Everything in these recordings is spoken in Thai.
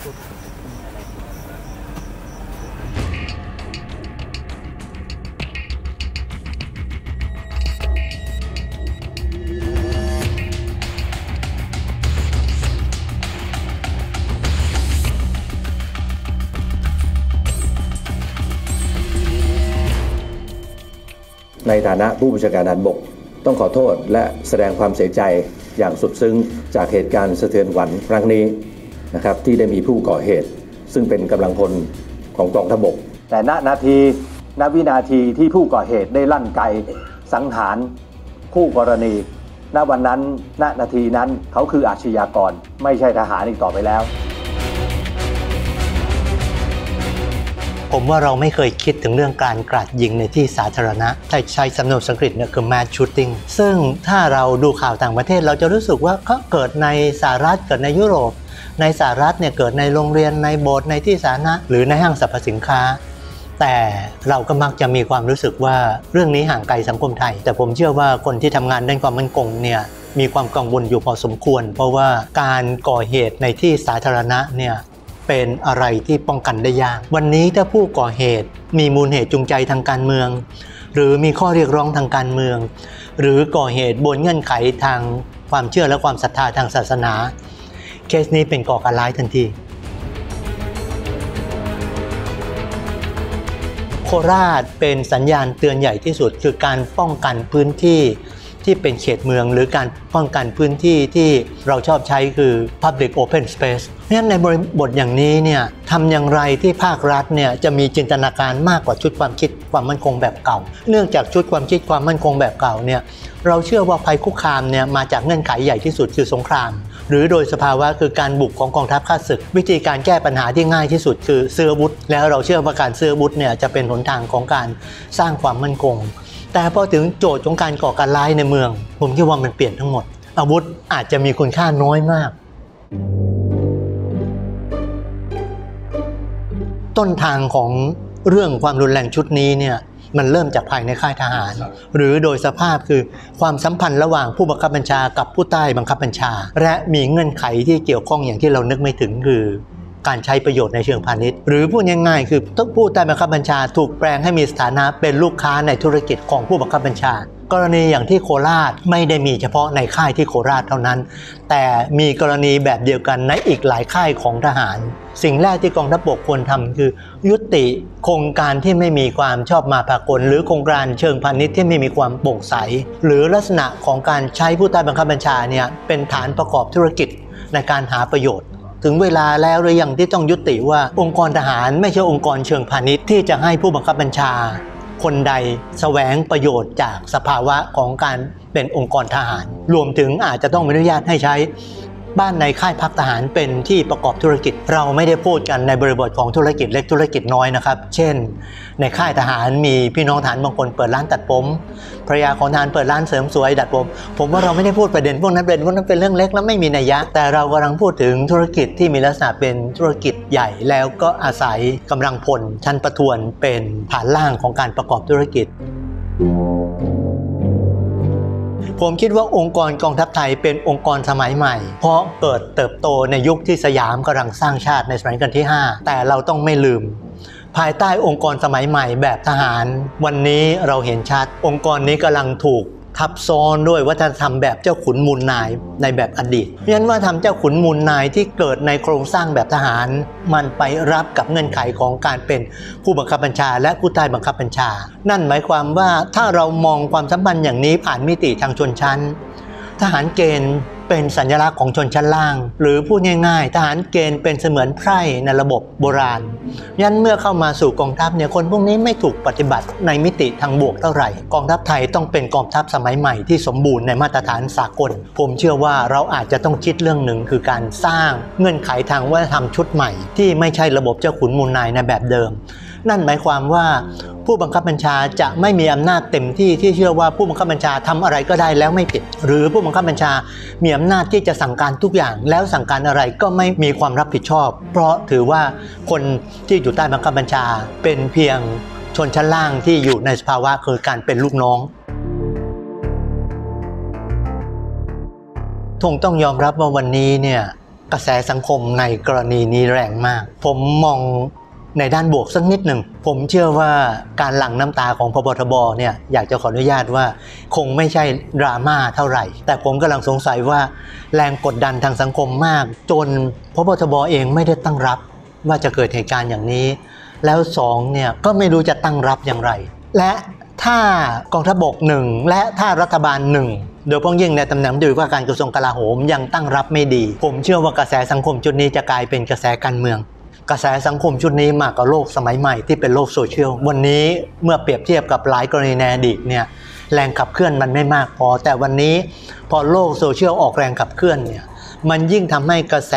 ในฐานะผู้บัญชาการทหารบกต้องขอโทษและแสดงความเสียใจอย่างสุดซึ้งจากเหตุการณ์สะเทือนขวัญครั้งนี้นะครับที่ได้มีผู้ก่อเหตุซึ่งเป็นกำลังพลของกองทัพบกแต่ณวินาทีที่ผู้ก่อเหตุได้ลั่นไกสังหารคู่กรณีณวันนั้นณนาทีนั้นเขาคืออาชญากรไม่ใช่ทหารอีกต่อไปแล้วผมว่าเราไม่เคยคิดถึงเรื่องการกราดยิงในที่สาธารณะถ้าใช้สำนวนสังกฤษเนี่ยคือ mass shooting ซึ่งถ้าเราดูข่าวต่างประเทศเราจะรู้สึกว่าเขาเกิดในสหรัฐเกิดในยุโรปในสหรัฐเนี่ยเกิดในโรงเรียนในโบสถ์ในที่สาธารณะหรือในห้างสรรพสินค้าแต่เราก็มักจะมีความรู้สึกว่าเรื่องนี้ห่างไกลสังคมไทยแต่ผมเชื่อว่าคนที่ทำงานด้านความมั่นคงเนี่ยมีความกังวลอยู่พอสมควรเพราะว่าการก่อเหตุในที่สาธารณะเนี่ยเป็นอะไรที่ป้องกันได้ยากวันนี้ถ้าผู้ก่อเหตุมีมูลเหตุจูงใจทางการเมืองหรือมีข้อเรียกร้องทางการเมืองหรือก่อเหตุบนเงื่อนไขทางความเชื่อและความศรัทธาทางศาสนาเคสนี้เป็นก่อการร้ายทันทีโคราชเป็นสัญญาณเตือนใหญ่ที่สุดคือการป้องกันพื้นที่ที่เป็นเขตเมืองหรือการป้องกันพื้นที่ที่เราชอบใช้คือ Public Open Space เพราะฉะนั้นในบริบทอย่างนี้เนี่ยทำอย่างไรที่ภาครัฐเนี่ยจะมีจินตนาการมากกว่าชุดความคิดความมั่นคงแบบเก่าเนื่องจากชุดความคิดความมั่นคงแบบเก่าเนี่ยเราเชื่อว่าภัยคุกคามเนี่ยมาจากเงื่อนไขใหญ่ที่สุดคือสงครามหรือโดยสภาวะคือการบุกของกองทัพข้าศึกวิธีการแก้ปัญหาที่ง่ายที่สุดคือซื้ออาวุธแล้วเราเชื่อว่าการซื้ออาวุธเนี่ยจะเป็นหนทางของการสร้างความมั่นคงแต่พอถึงโจทย์ของการก่อการร้ายในเมืองผมคิดว่ามันเปลี่ยนทั้งหมดอาวุธอาจจะมีคุณค่าน้อยมากต้นทางของเรื่องความรุนแรงชุดนี้เนี่ยมันเริ่มจากภายในค่ายทหารหรือโดยสภาพคือความสัมพันธ์ระหว่างผู้บังคับบัญชากับผู้ใต้บังคับบัญชาและมีเงื่อนไขที่เกี่ยวข้องอย่างที่เรานึกไม่ถึงคือการใช้ประโยชน์ในเชิงพาณิชย์หรือพูดง่ายๆคือผู้ใต้บังคับบัญชาถูกแปลงให้มีสถานะเป็นลูกค้าในธุรกิจของผู้บังคับบัญชากรณีอย่างที่โคราชไม่ได้มีเฉพาะในค่ายที่โคราชเท่านั้นแต่มีกรณีแบบเดียวกันในอีกหลายค่ายของทหารสิ่งแรกที่กองทัพบกควรทำคือยุติโครงการที่ไม่มีความชอบมาพากลหรือโครงการเชิงพาณิชย์ที่ไม่มีความโปร่งใสหรือลักษณะของการใช้ผู้ใต้บังคับบัญชาเนี่ยเป็นฐานประกอบธุรกิจในการหาประโยชน์ถึงเวลาแล้วหรือยังที่ต้องยุติว่าองค์กรทหารไม่ใช่องค์กรเชิงพาณิชย์ที่จะให้ผู้บังคับบัญชาคนใดแสวงประโยชน์จากสภาวะของการเป็นองค์กรทหารรวมถึงอาจจะต้องอนุญาตให้ใช้บ้านในค่ายพักทหารเป็นที่ประกอบธุรกิจเราไม่ได้พูดกันในบริบทของธุรกิจเล็กธุรกิจน้อยนะครับเช่นในค่ายทหารมีพี่น้องทหารบางคนเปิดร้านตัดผมภรรยาของทหารเปิดร้านเสริมสวยดัดผมผมว่าเราไม่ได้พูดประเด็นพวกนั้นประเด็นพวกนั้นเป็นเรื่องเล็กและไม่มีนัยยะแต่เรากำลังพูดถึงธุรกิจที่มีลักษณะเป็นธุรกิจใหญ่แล้วก็อาศัยกำลังพลชั้นประทวนเป็นฐานล่างของการประกอบธุรกิจผมคิดว่าองค์กรกองทัพไทยเป็นองค์กรสมัยใหม่เพราะเกิดเติบโตในยุคที่สยามกำลังสร้างชาติในสมัยรัชกาลที่ 5แต่เราต้องไม่ลืมภายใต้องค์กรสมัยใหม่แบบทหารวันนี้เราเห็นชัดองค์กรนี้กำลังถูกทับซ้อนด้วยวัฒนธรรมแบบเจ้าขุนมูลนายในแบบอดีตเพราะฉะนั้นว่าทำเจ้าขุนมูลนายที่เกิดในโครงสร้างแบบทหารมันไปรับกับเงื่อนไขของการเป็นผู้บังคับบัญชาและผู้ใต้บังคับบัญชานั่นหมายความว่าถ้าเรามองความสัมพันธ์อย่างนี้ผ่านมิติทางชนชั้นทหารเกณฑ์เป็นสัญลักษณ์ของชนชั้นล่างหรือพูดง่ายๆทหารเกณฑ์เป็นเสมือนไพร่ในระบบโบราณยันเมื่อเข้ามาสู่กองทัพเนี่ยคนพวกนี้ไม่ถูกปฏิบัติในมิติทางบวกเท่าไหร่กองทัพไทยต้องเป็นกองทัพสมัยใหม่ที่สมบูรณ์ในมาตรฐานสากลผมเชื่อว่าเราอาจจะต้องคิดเรื่องหนึ่งคือการสร้างเงื่อนไขทางวัฒนธรรมชุดใหม่ที่ไม่ใช่ระบบเจ้าขุนมูลนายในแบบเดิมนั่นหมายความว่าผู้บังคับบัญชาจะไม่มีอำนาจเต็มที่ที่เชื่อว่าผู้บังคับบัญชาทำอะไรก็ได้แล้วไม่ผิดหรือผู้บังคับบัญชามีอำนาจที่จะสั่งการทุกอย่างแล้วสั่งการอะไรก็ไม่มีความรับผิดชอบเพราะถือว่าคนที่อยู่ใต้บังคับบัญชาเป็นเพียงชนชั้นล่างที่อยู่ในสภาวะคือการเป็นลูกน้องต้องยอมรับว่าวันนี้เนี่ย กระแสสังคมในกรณีนี้แรงมากผมมองในด้านบวกสักนิดหนึ่งผมเชื่อว่าการหลั่งน้ำตาของพบทบเนี่ยอยากจะขออนุญาตว่าคงไม่ใช่ดราม่าเท่าไหร่แต่ผมกำลังสงสัยว่าแรงกดดันทางสังคมมากจนพบทบเองไม่ได้ตั้งรับว่าจะเกิดเหตุการณ์อย่างนี้แล้ว2เนี่ยก็ไม่รู้จะตั้งรับอย่างไรและถ้ากองทัพบก1และถ้ารัฐบาล1โดยเฉพาะยิ่งในตำแหน่งด้วยว่าการกระทรวงกลาโหมยังตั้งรับไม่ดีผมเชื่อว่ากระแสสังคมจุดนี้จะกลายเป็นกระแสการเมืองกระแสสังคมชุดนี้มากกว่าโลกสมัยใหม่ที่เป็นโลกโซเชียลวันนี้เมื่อเปรียบเทียบกับหลายกรณีในอดีตเนี่ยแรงขับเคลื่อนมันไม่มากพอแต่วันนี้พอโลกโซเชียลออกแรงขับเคลื่อนเนี่ยมันยิ่งทำให้กระแส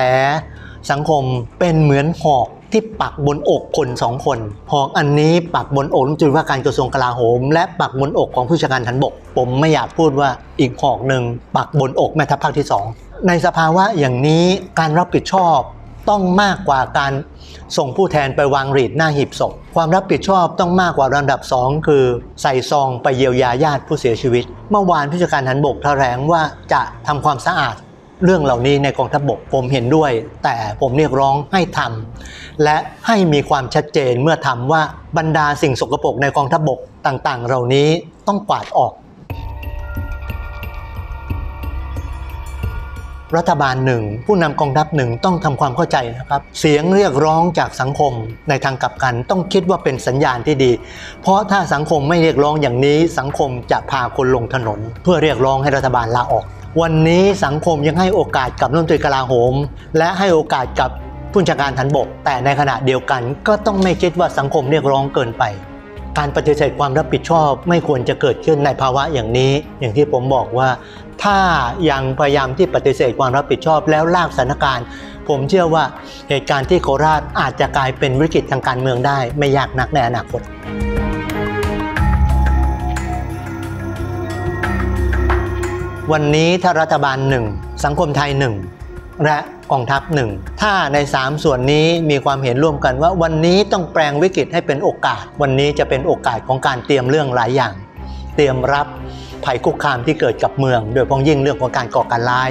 สังคมเป็นเหมือนหอกที่ปักบนอกคนสองคนหอกอันนี้ปักบนอกจุลว่าการกระทรวงกลาโหมและปักบนอกของผู้จัดการฐานบกผมไม่อยากพูดว่าอีกหอกหนึ่งปักบนอกแม่ทัพภาคที่2ในสภาวะอย่างนี้การรับผิดชอบต้องมากกว่าการส่งผู้แทนไปวางหรีดหน้าหีบศพความรับผิดชอบต้องมากกว่าลำดับ2คือใส่ซองไปเยียวยาญาติผู้เสียชีวิตเมื่อวานผู้จัดการฐานบกแถลงว่าจะทำความสะอาดเรื่องเหล่านี้ในกองทัพบกผมเห็นด้วยแต่ผมเรียกร้องให้ทำและให้มีความชัดเจนเมื่อทำว่าบรรดาสิ่งสกปรกในกองทัพบกต่างๆเหล่านี้ต้องกวาดออกรัฐบาล1ผู้นำกองทัพ1ต้องทำความเข้าใจนะครับเสียงเรียกร้องจากสังคมในทางกลับกันต้องคิดว่าเป็นสัญญาณที่ดีเพราะถ้าสังคมไม่เรียกร้องอย่างนี้สังคมจะพาคนลงถนนเพื่อเรียกร้องให้รัฐบาลลาออกวันนี้สังคมยังให้โอกาสกับรัฐมนตรีกลาโหมและให้โอกาสกับผู้บัญชาการฐานบกแต่ในขณะเดียวกันก็ต้องไม่คิดว่าสังคมเรียกร้องเกินไปการปฏิเสธความรับผิดชอบไม่ควรจะเกิดขึ้นในภาวะอย่างนี้อย่างที่ผมบอกว่าถ้ายังพยายามที่ปฏิเสธความรับผิดชอบแล้วลากสถานการณ์ผมเชื่อว่าเหตุการณ์ที่โคราชอาจจะกลายเป็นวิกฤตทางการเมืองได้ไม่ยากนักในอนาคตวันนี้ถ้ารัฐบาล1สังคมไทย1และกองทัพ1ถ้าใน3ส่วนนี้มีความเห็นร่วมกันว่าวันนี้ต้องแปลงวิกฤตให้เป็นโอกาสวันนี้จะเป็นโอกาสของการเตรียมเรื่องหลายอย่างเตรียมรับภัยคุกคามที่เกิดกับเมืองโดยเฉพาะยิ่งเรื่องของการก่อการร้าย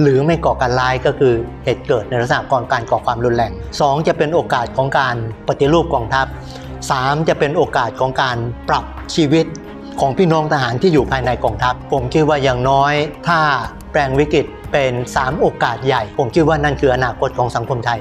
หรือไม่ก่อการร้ายก็คือเหตุเกิดในลักษณะของการก่อความรุนแรง2จะเป็นโอกาสของการปฏิรูปกองทัพ3จะเป็นโอกาสของการปรับชีวิตของพี่น้องทหารที่อยู่ภายในกองทัพผมคิดว่าอย่างน้อยถ้าแปลงวิกฤตเป็น3โอกาสใหญ่ผมคิดว่านั่นคืออนาคตของสังคมไทย